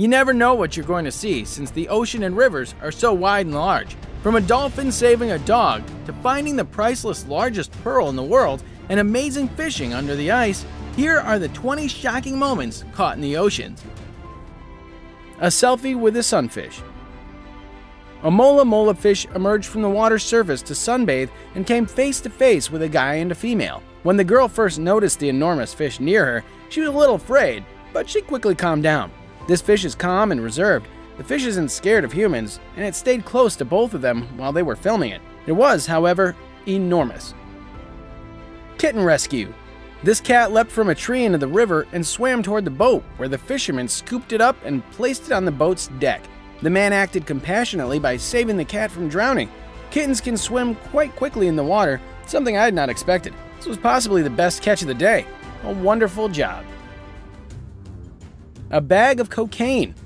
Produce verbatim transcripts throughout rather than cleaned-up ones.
You never know what you're going to see since the ocean and rivers are so wide and large. From a dolphin saving a dog, to finding the priceless largest pearl in the world and amazing fishing under the ice, here are the twenty shocking moments caught in the oceans. A selfie with a sunfish. A mola mola fish emerged from the water's surface to sunbathe and came face to face with a guy and a female. When the girl first noticed the enormous fish near her, she was a little afraid, but she quickly calmed down. This fish is calm and reserved. The fish isn't scared of humans, and it stayed close to both of them while they were filming it. It was, however, enormous. Kitten rescue. This cat leapt from a tree into the river and swam toward the boat, where the fisherman scooped it up and placed it on the boat's deck. The man acted compassionately by saving the cat from drowning. Kittens can swim quite quickly in the water, something I had not expected. This was possibly the best catch of the day. A wonderful job. A bag of cocaine.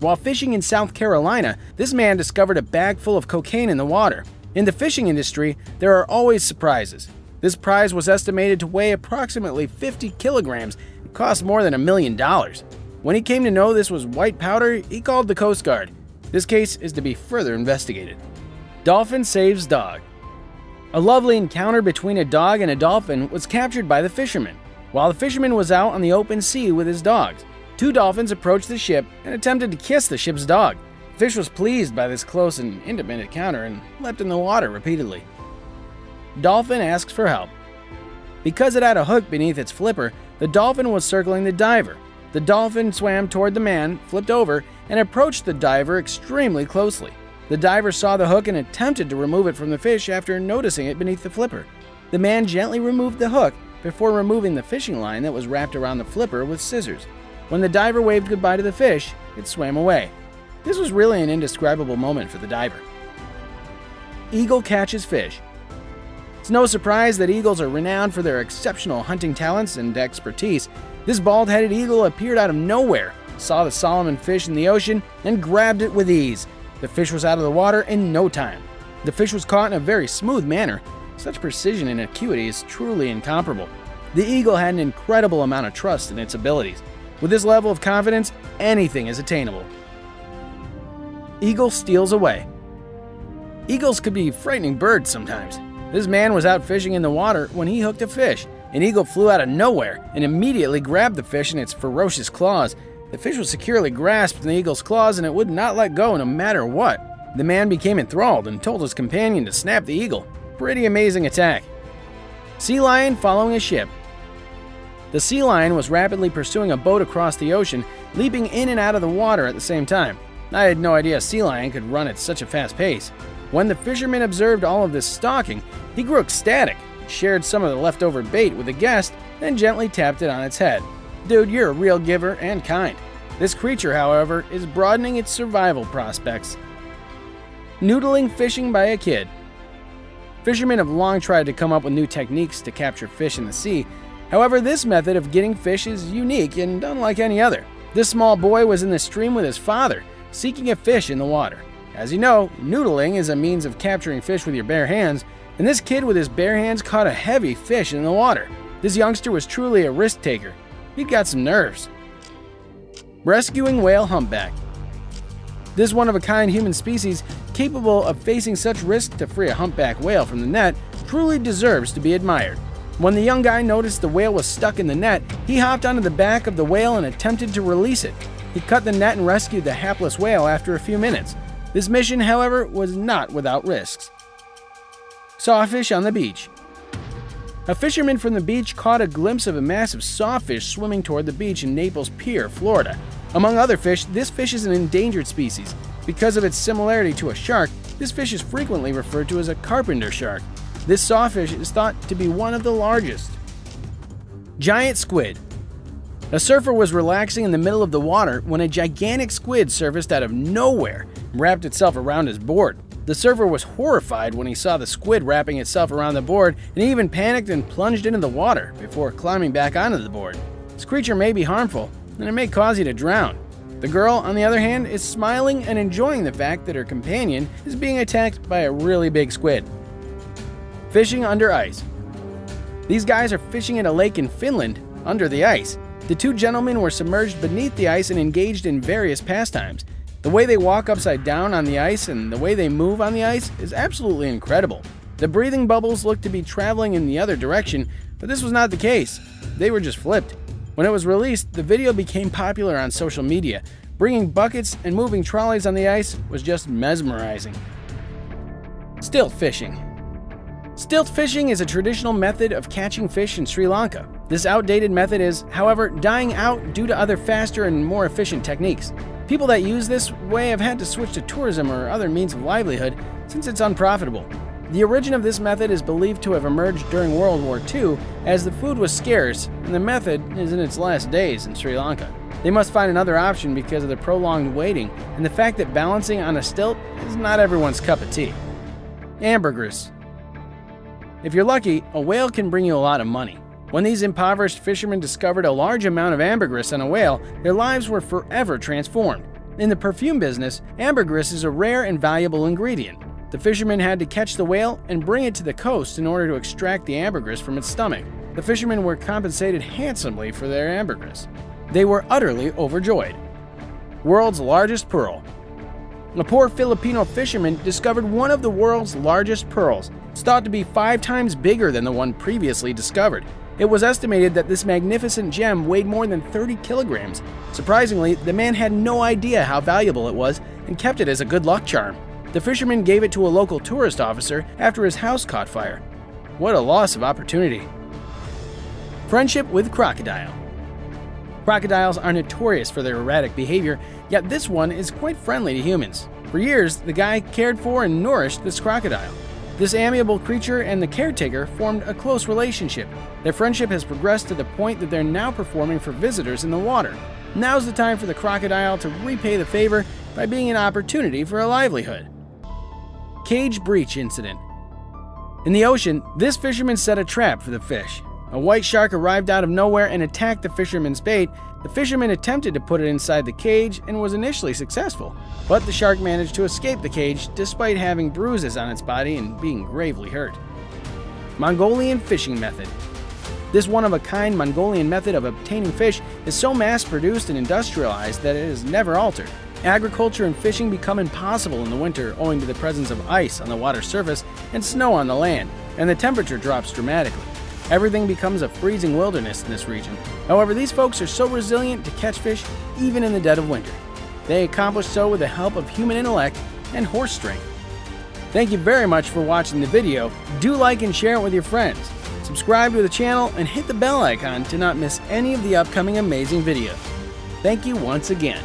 While fishing in South Carolina, this man discovered a bag full of cocaine in the water. In the fishing industry, there are always surprises. This prize was estimated to weigh approximately fifty kilograms and cost more than a million dollars. When he came to know this was white powder, he called the Coast Guard. This case is to be further investigated. Dolphin saves dog. A lovely encounter between a dog and a dolphin was captured by the fisherman. While the fisherman was out on the open sea with his dogs, two dolphins approached the ship and attempted to kiss the ship's dog. The fish was pleased by this close and intimate encounter and leapt in the water repeatedly. Dolphin asks for help. Because it had a hook beneath its flipper, the dolphin was circling the diver. The dolphin swam toward the man, flipped over, and approached the diver extremely closely. The diver saw the hook and attempted to remove it from the fish after noticing it beneath the flipper. The man gently removed the hook before removing the fishing line that was wrapped around the flipper with scissors. When the diver waved goodbye to the fish, it swam away. This was really an indescribable moment for the diver. Eagle catches fish. It's no surprise that eagles are renowned for their exceptional hunting talents and expertise. This bald-headed eagle appeared out of nowhere, saw the Solomon fish in the ocean, and grabbed it with ease. The fish was out of the water in no time. The fish was caught in a very smooth manner. Such precision and acuity is truly incomparable. The eagle had an incredible amount of trust in its abilities. With this level of confidence, anything is attainable. Eagle steals away. Eagles could be frightening birds sometimes. This man was out fishing in the water when he hooked a fish. An eagle flew out of nowhere and immediately grabbed the fish in its ferocious claws. The fish was securely grasped in the eagle's claws and it would not let go no matter what. The man became enthralled and told his companion to snap the eagle. Pretty amazing attack. Sea lion following a ship. The sea lion was rapidly pursuing a boat across the ocean, leaping in and out of the water at the same time. I had no idea a sea lion could run at such a fast pace. When the fisherman observed all of this stalking, he grew ecstatic, shared some of the leftover bait with a guest, then gently tapped it on its head. Dude, you're a real giver and kind. This creature, however, is broadening its survival prospects. Noodling fishing by a kid. Fishermen have long tried to come up with new techniques to capture fish in the sea. However, this method of getting fish is unique and unlike any other. This small boy was in the stream with his father, seeking a fish in the water. As you know, noodling is a means of capturing fish with your bare hands, and this kid with his bare hands caught a heavy fish in the water. This youngster was truly a risk taker. He'd got some nerves. Rescuing whale humpback. This one-of-a-kind human species, capable of facing such risk to free a humpback whale from the net, truly deserves to be admired. When the young guy noticed the whale was stuck in the net, he hopped onto the back of the whale and attempted to release it. He cut the net and rescued the hapless whale after a few minutes. This mission, however, was not without risks. Sawfish on the beach. A fisherman from the beach caught a glimpse of a massive sawfish swimming toward the beach in Naples Pier, Florida. Among other fish, this fish is an endangered species. Because of its similarity to a shark, this fish is frequently referred to as a carpenter shark. This sawfish is thought to be one of the largest. Giant squid. A surfer was relaxing in the middle of the water when a gigantic squid surfaced out of nowhere and wrapped itself around his board. The surfer was horrified when he saw the squid wrapping itself around the board, and he even panicked and plunged into the water before climbing back onto the board. This creature may be harmful, and it may cause you to drown. The girl, on the other hand, is smiling and enjoying the fact that her companion is being attacked by a really big squid. Fishing under ice. These guys are fishing at a lake in Finland under the ice. The two gentlemen were submerged beneath the ice and engaged in various pastimes. The way they walk upside down on the ice and the way they move on the ice is absolutely incredible. The breathing bubbles looked to be traveling in the other direction, but this was not the case. They were just flipped. When it was released, the video became popular on social media. Bringing buckets and moving trolleys on the ice was just mesmerizing. Stilt fishing. Stilt fishing is a traditional method of catching fish in Sri Lanka. This outdated method is, however, dying out due to other faster and more efficient techniques. People that use this way have had to switch to tourism or other means of livelihood since it's unprofitable. The origin of this method is believed to have emerged during World War Two, as the food was scarce and the method is in its last days in Sri Lanka. They must find another option because of the prolonged waiting and the fact that balancing on a stilt is not everyone's cup of tea. Ambergris. If you're lucky, a whale can bring you a lot of money. When these impoverished fishermen discovered a large amount of ambergris on a whale, their lives were forever transformed. In the perfume business, ambergris is a rare and valuable ingredient. The fishermen had to catch the whale and bring it to the coast in order to extract the ambergris from its stomach. The fishermen were compensated handsomely for their ambergris. They were utterly overjoyed. World's largest pearl. A poor Filipino fisherman discovered one of the world's largest pearls. It's thought to be five times bigger than the one previously discovered. It was estimated that this magnificent gem weighed more than thirty kilograms. Surprisingly, the man had no idea how valuable it was and kept it as a good luck charm. The fisherman gave it to a local tourist officer after his house caught fire. What a loss of opportunity. Friendship with crocodile. Crocodiles are notorious for their erratic behavior, yet this one is quite friendly to humans. For years, the guy cared for and nourished this crocodile. This amiable creature and the caretaker formed a close relationship. Their friendship has progressed to the point that they're now performing for visitors in the water. Now's the time for the crocodile to repay the favor by being an opportunity for a livelihood. Cage breach incident. In the ocean, this fisherman set a trap for the fish. A white shark arrived out of nowhere and attacked the fisherman's bait. The fisherman attempted to put it inside the cage and was initially successful, but the shark managed to escape the cage despite having bruises on its body and being gravely hurt. Mongolian fishing method. This one-of-a-kind Mongolian method of obtaining fish is so mass-produced and industrialized that it is never altered. Agriculture and fishing become impossible in the winter owing to the presence of ice on the water surface and snow on the land, and the temperature drops dramatically. Everything becomes a freezing wilderness in this region. However, these folks are so resilient to catch fish even in the dead of winter. They accomplish so with the help of human intellect and horse strength. Thank you very much for watching the video. Do like and share it with your friends. Subscribe to the channel and hit the bell icon to not miss any of the upcoming amazing videos. Thank you once again.